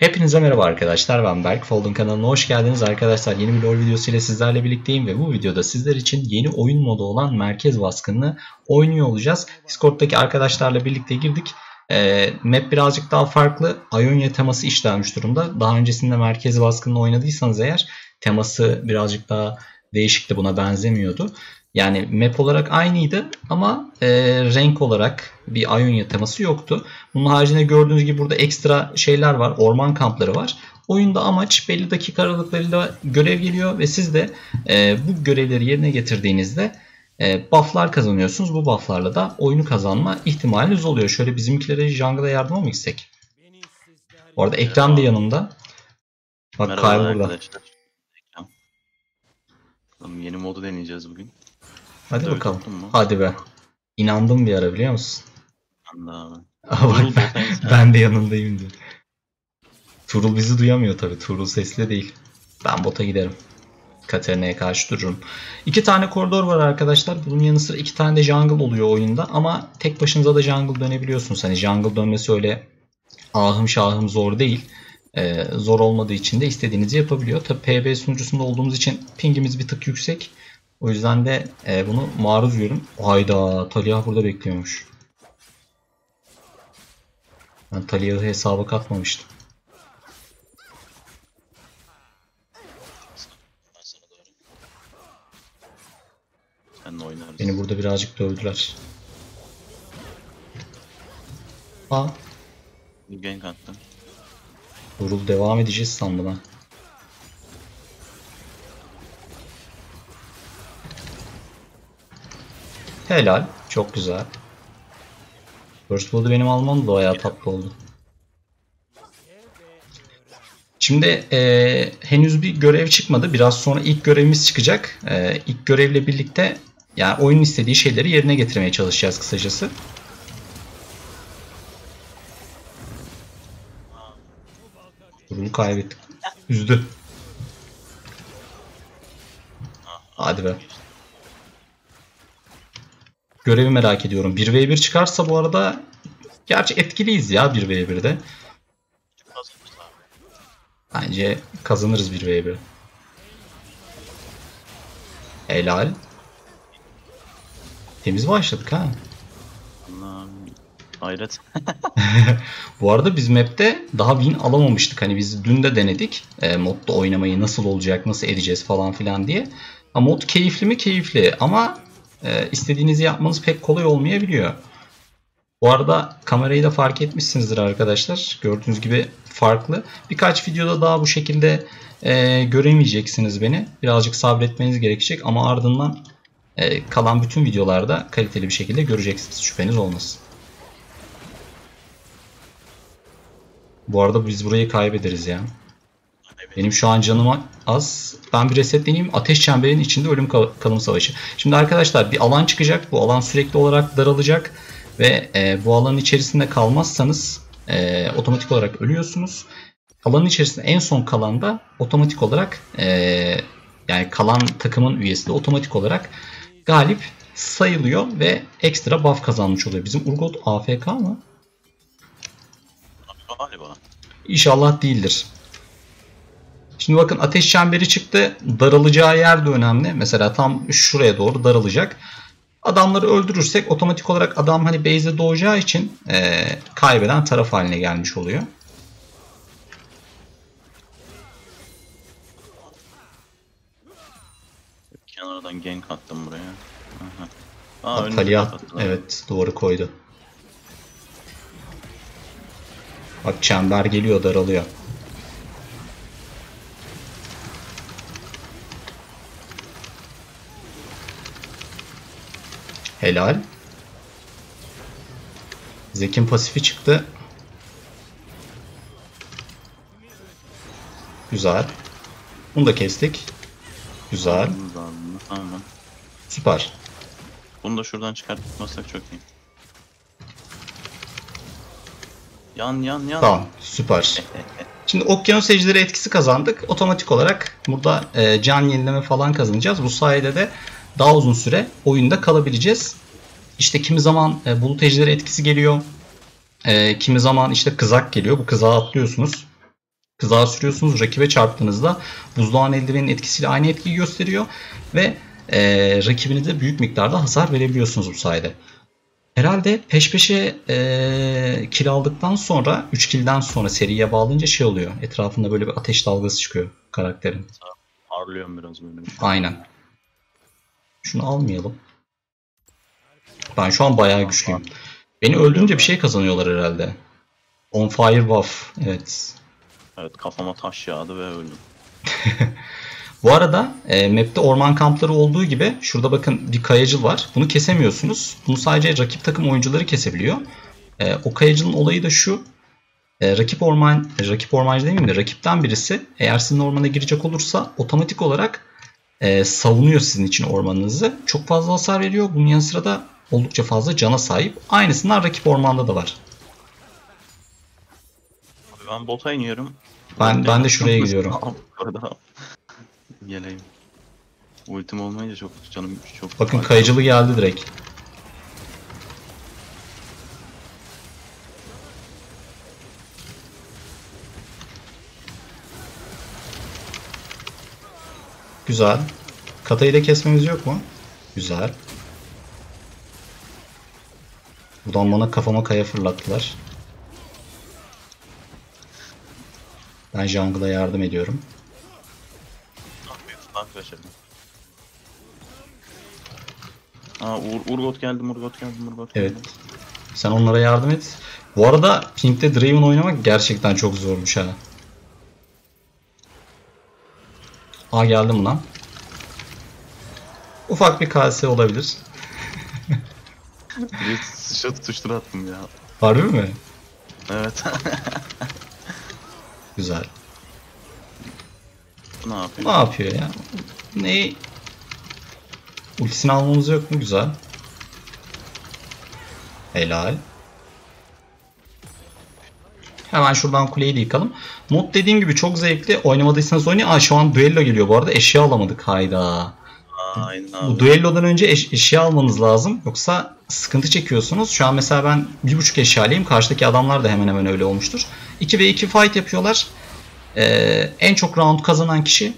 Hepinize merhaba arkadaşlar, ben Berk. Fold'un kanalına hoş geldiniz arkadaşlar. Yeni bir LoL videosu ile sizlerle birlikteyim ve bu videoda sizler için yeni oyun modu olan Merkez Baskını'nı oynuyor olacağız. Discord'daki arkadaşlarla birlikte girdik. Map birazcık daha farklı. Ionia teması işlenmiş durumda. Daha öncesinde Merkez Baskını'nı oynadıysanız eğer teması birazcık daha değişikti, buna benzemiyordu. Yani map olarak aynıydı ama renk olarak bir Ionia teması yoktu. Bunun haricinde gördüğünüz gibi burada ekstra şeyler var. Orman kampları var. Oyunda amaç belli dakika aralıklarıyla görev geliyor ve siz de bu görevleri yerine getirdiğinizde bufflar kazanıyorsunuz. Bu bufflarla da oyunu kazanma ihtimaliniz oluyor. Şöyle bizimkilere jungle'a yardıma mı gitsek? Bu arada Ekrem de yanımda. Bak Kay burada. Tamam, yeni modu deneyeceğiz bugün. Hadi bakalım. Hadi be. İnandım bir ara, biliyor musun? Anladım. ben de yanındayım diyor. Turul bizi duyamıyor tabii. Turul sesli değil. Ben bota giderim. Katarina'ya karşı dururum. 2 tane koridor var arkadaşlar. Bunun yanı sıra 2 tane de jungle oluyor oyunda. Ama tek başınıza da jungle dönebiliyorsunuz. Hani jungle dönmesi öyle ahım şahım zor değil. Zor olmadığı için de istediğinizi yapabiliyor. Tabii PBE sunucusunda olduğumuz için pingimiz bir tık yüksek. O yüzden de bunu maruz görün. Hayda, Taliyah burada bekliyormuş. Ben Taliyah'ı hesaba katmamıştım. Beni burada birazcık dövdüler. Aa. Gank attı. Durul devam edeceğiz sandım ha. Helal. Çok güzel. First Blood'u benim almam da bayağı tatlı oldu. Şimdi henüz bir görev çıkmadı. Biraz sonra ilk görevimiz çıkacak. İlk görevle birlikte yani oyunun istediği şeyleri yerine getirmeye çalışacağız kısacası. Bunu kaybettik. Üzdü. Hadi be. Görevi merak ediyorum. 1v1 çıkarsa bu arada gerçi etkiliyiz ya 1v1'de. Bence kazanırız 1v1. Helal. Temiz başladık ha. Hayret. Bu arada biz map'te daha win alamamıştık. Hani biz dün de denedik. Modda oynamayı nasıl olacak, nasıl edeceğiz falan filan diye. Ama mod keyifli mi? Keyifli. Ama istediğinizi yapmanız pek kolay olmayabiliyor. Bu arada kamerayı da fark etmişsinizdir arkadaşlar. Gördüğünüz gibi farklı. Birkaç videoda daha bu şekilde göremeyeceksiniz beni. Birazcık sabretmeniz gerekecek ama ardından kalan bütün videolarda kaliteli bir şekilde göreceksiniz. Şüpheniz olmasın. Bu arada biz burayı kaybederiz ya. Benim şu an canım az. Ben bir resetleneyim. Ateş Çemberi'nin içinde ölüm kalım savaşı. Şimdi arkadaşlar bir alan çıkacak. Bu alan sürekli olarak daralacak. Ve bu alanın içerisinde kalmazsanız otomatik olarak ölüyorsunuz. Alanın içerisinde en son kalan da otomatik olarak yani kalan takımın üyesi de otomatik olarak galip sayılıyor. Ve ekstra buff kazanmış oluyor. Bizim Urgot AFK mı? Galiba. İnşallah değildir. Şimdi bakın Ateş Çemberi çıktı. Daralacağı yer de önemli. Mesela tam şuraya doğru daralacak. Adamları öldürürsek otomatik olarak adam hani base'e doğacağı için kaybeden taraf haline gelmiş oluyor. Kenardan gank attım buraya. Aha. Aa, Taliyah, evet doğru koydu. Bak çember geliyor, daralıyor. Helal. Zekin pasifi çıktı. Güzel. Bunu da kestik. Güzel. Süper. Bunu da şuradan çıkartmazsak çok iyi. Yan. Tamam, süper. Şimdi okyanus ejderi etkisi kazandık. Otomatik olarak burada can yenileme falan kazanacağız. Bu sayede de daha uzun süre oyunda kalabileceğiz. İşte kimi zaman bulut ejderi etkisi geliyor. Kimi zaman işte kızak geliyor. Bu kızağa atlıyorsunuz. Kızağa sürüyorsunuz. Rakibe çarptığınızda buzdağın eldivenin etkisiyle aynı etkiyi gösteriyor. Ve rakibinize büyük miktarda hasar verebiliyorsunuz bu sayede. Herhalde peş peşe kill aldıktan sonra 3 kill'den sonra seriye bağlayınca şey oluyor. Etrafında böyle bir ateş dalgası çıkıyor karakterin. Ağırlıyorum biraz böyle. Aynen. Şunu almayalım. Ben şu an bayağı güçlüyüm. Beni öldürünce bir şey kazanıyorlar herhalde. On fire buff. Evet. Evet, kafama taş yağdı ve öldüm. Bu arada map'te orman kampları olduğu gibi şurada bakın bir kayacıl var. Bunu kesemiyorsunuz. Bunu sadece rakip takım oyuncuları kesebiliyor. O kayacılın olayı da şu. Rakipten birisi eğer sizin ormana girecek olursa otomatik olarak savunuyor sizin için ormanınızı. Çok fazla hasar veriyor. Bunun yanı sıra da oldukça fazla cana sahip. Aynısından rakip ormanda da var. Abi ben bota iniyorum. Ben de şuraya gidiyorum. Geleyim. Ultim olmayınca çok canım çok. Bakın kayıcılı geldi direkt. Güzel. Katayı da kesmemiz yok mu? Güzel. Buradan bana kafama kaya fırlattılar. Ben jungle'a yardım ediyorum. Aa, Urgot geldi. Evet. Sen onlara yardım et. Bu arada Pink'te Draven oynamak gerçekten çok zormuş ha. Aa, geldim lan. Ufak bir KS olabilir. Bir sıçra tutuştur attım ya. Harbi mi? Evet. Güzel. Ne yapıyor ya? Neyi? Ultisini almamız yok mu? Güzel. Helal. Hemen şuradan kuleyi de yıkalım. Mod dediğim gibi çok zevkli. Oynamadıysanız oynayın. Aa, şu an düello geliyor bu arada. Eşya alamadık. Hayda. Aynen abi. Bu düellodan önce eşya almanız lazım. Yoksa sıkıntı çekiyorsunuz. Şu an mesela ben 1.5 eşyalıyım. Karşıdaki adamlar da hemen hemen öyle olmuştur. 2v2 fight yapıyorlar. En çok round kazanan kişi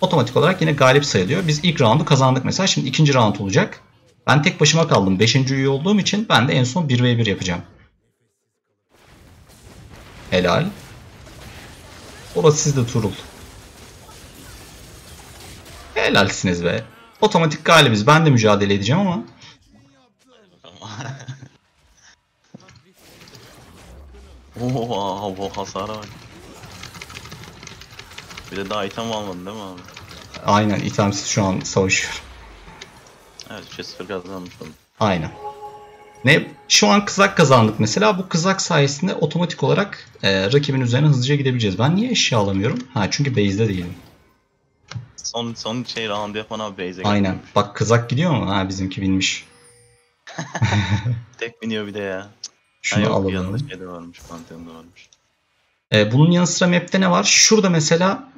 otomatik olarak yine galip sayılıyor. Biz ilk roundu kazandık mesela. Şimdi ikinci round olacak. Ben tek başıma kaldım. 5. üye olduğum için ben de en son 1v1 yapacağım. Helal. Orası sizde Turul. Helalsiniz be. Otomatik galibiz. Ben de mücadele edeceğim ama. Oha, bu hasara bak. Bir de daha item almadın değil mi abi? Aynen, itemsiz şu an savaşıyorum. Evet, Chester kazanmış oldum. Aynen. Ne? Şu an kızak kazandık mesela. Bu kızak sayesinde otomatik olarak rakibin üzerine hızlıca gidebileceğiz. Ben niye eşya alamıyorum? Ha, çünkü base'de değilim. Son şey round yapan abi base'e gidiyor. Aynen. Gelmiş. Bak kızak gidiyor mu? Ha, bizimki binmiş. Tek biniyor bir de ya. Şunu alalım. Şeyde varmış, Pantheon'da varmış. Bunun yanı sıra map'te ne var? Şurada mesela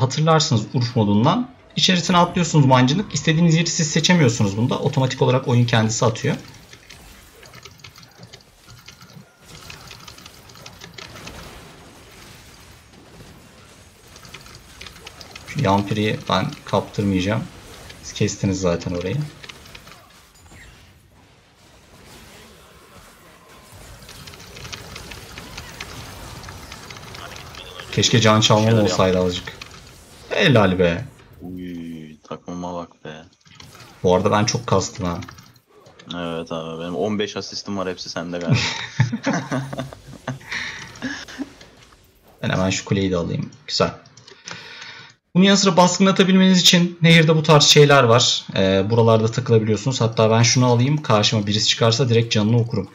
hatırlarsınız Urf modundan. İçerisine atlıyorsunuz mancınık. İstediğiniz yeri siz seçemiyorsunuz bunda. Otomatik olarak oyun kendisi atıyor. Şu Yampiri'yi ben kaptırmayacağım. Siz kestiniz zaten orayı. Keşke can çalmam olsaydı azıcık. Helal be. Uy, takmama bak be. Bu arada ben çok kastım ha. Evet abi, benim 15 asistim var, hepsi sende galiba. Ben hemen şu kuleyi de alayım. Güzel. Bunun yanı sıra baskın atabilmeniz için nehirde bu tarz şeyler var. Buralarda takılabiliyorsunuz. Hatta ben şunu alayım. Karşıma birisi çıkarsa direkt canını okurum.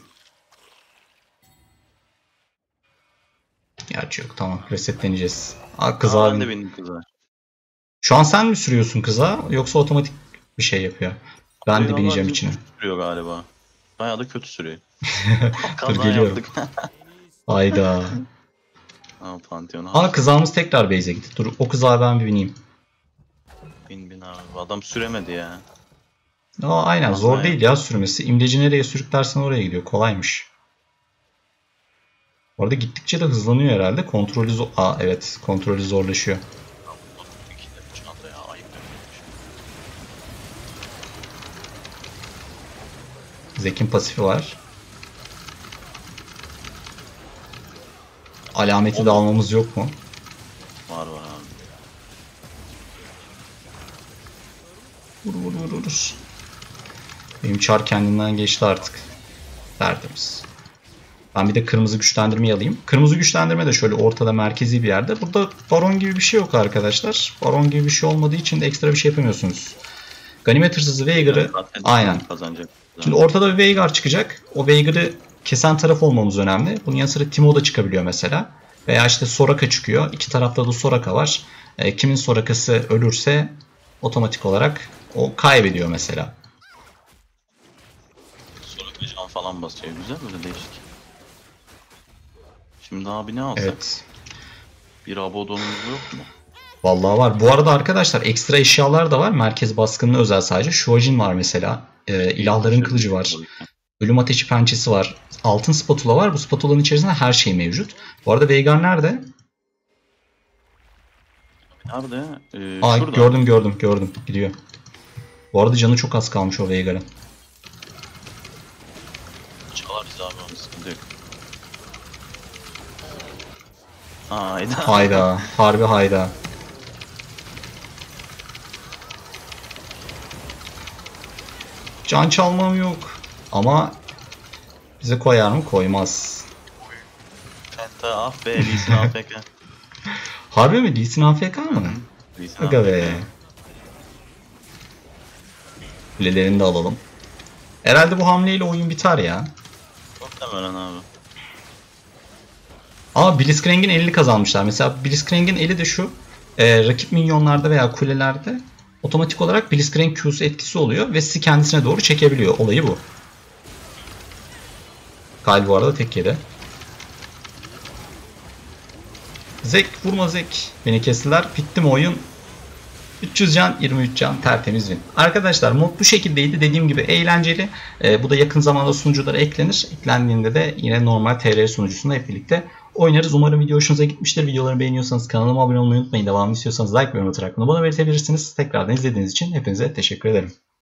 Gerçi yok, tamam, resetleneceğiz. Aa, kıza. Aa, ben de benim kıza. Şu an sen mi sürüyorsun kıza yoksa otomatik bir şey yapıyor? Ben de bineceğim içine. Sürüyor galiba. Bayağı da kötü sürüyor. Dur geliyorum. Hayda. Aa, kızağımız tekrar base'e gitti. Dur o kızağa ben bir bineyim. Bin abi, adam süremedi ya. Aa, aynen, zor değil ya sürmesi. İmleci nereye sürüklersen oraya gidiyor, kolaymış. Bu arada gittikçe de hızlanıyor herhalde. Kontrolü evet, kontrolü zorlaşıyor. Zekin pasifi var. Alameti de almamız yok mu? Var var abi. Vur. Benim çar kendinden geçti artık. Derdimiz. Ben bir de kırmızı güçlendirmeyi alayım. Kırmızı güçlendirme de şöyle ortada merkezi bir yerde. Burada baron gibi bir şey yok arkadaşlar. Baron gibi bir şey olmadığı için de ekstra bir şey yapamıyorsunuz. Ganimet hırsızı Veigar'ı aynen. Şimdi ortada bir Veigar çıkacak. O Veigar'ı kesen taraf olmamız önemli. Bunun yanı sıra Timo da çıkabiliyor mesela. Veya işte Soraka çıkıyor. İki tarafta da Soraka var. Kimin Sorakası ölürse otomatik olarak o kaybediyor mesela. Soraka can falan basıyor. Güzel böyle değişik. Şimdi abi ne alsak? Evet. Bir abodonumuz yok mu? Vallahi var. Bu arada arkadaşlar ekstra eşyalar da var. Merkez Baskını'na özel sadece. Şuajin var mesela. İlahların kılıcı var. Ölüm ateşi pençesi var. Altın spatula var. Bu spatulanın içerisinde her şey mevcut. Bu arada Veigar nerede? Nerede? Şurada. Gördüm. Gidiyor. Bu arada canı çok az kalmış o Veigar'ın. Çalar bizi abi, onu sıkıntı yok. Hayda. Harbi hayda. Can çalmam yok. Ama bize koyar mı? Koymaz. Penta af be. Lisin afk. Harbi mi? Lisin afk mı? Lisin afk. Kulelerini de alalım. Herhalde bu hamleyle oyun biter ya. Çok da abi. Aa, Blitzcrank'in elini kazanmışlar. Mesela Blitzcrank'in eli de şu. Rakip minyonlarda veya kulelerde otomatik olarak Blitzcrank Q'su etkisi oluyor ve sizi kendisine doğru çekebiliyor. Olayı bu. Kyle bu arada tek yedi. Zek vurma Zek. Beni kestiler. Bitti mi oyun? 300 can, 23 can. Tertemiz win. Arkadaşlar mod bu şekildeydi. Dediğim gibi eğlenceli. Bu da yakın zamanda sunuculara eklenir. Eklendiğinde de yine normal TR sunucusunda hep birlikte oynarız. Umarım video hoşunuza gitmiştir. Videoları beğeniyorsanız kanalıma abone olmayı unutmayın. Devamını istiyorsanız like ve yorum atarak bunu bana belirtebilirsiniz. Tekrardan izlediğiniz için hepinize teşekkür ederim.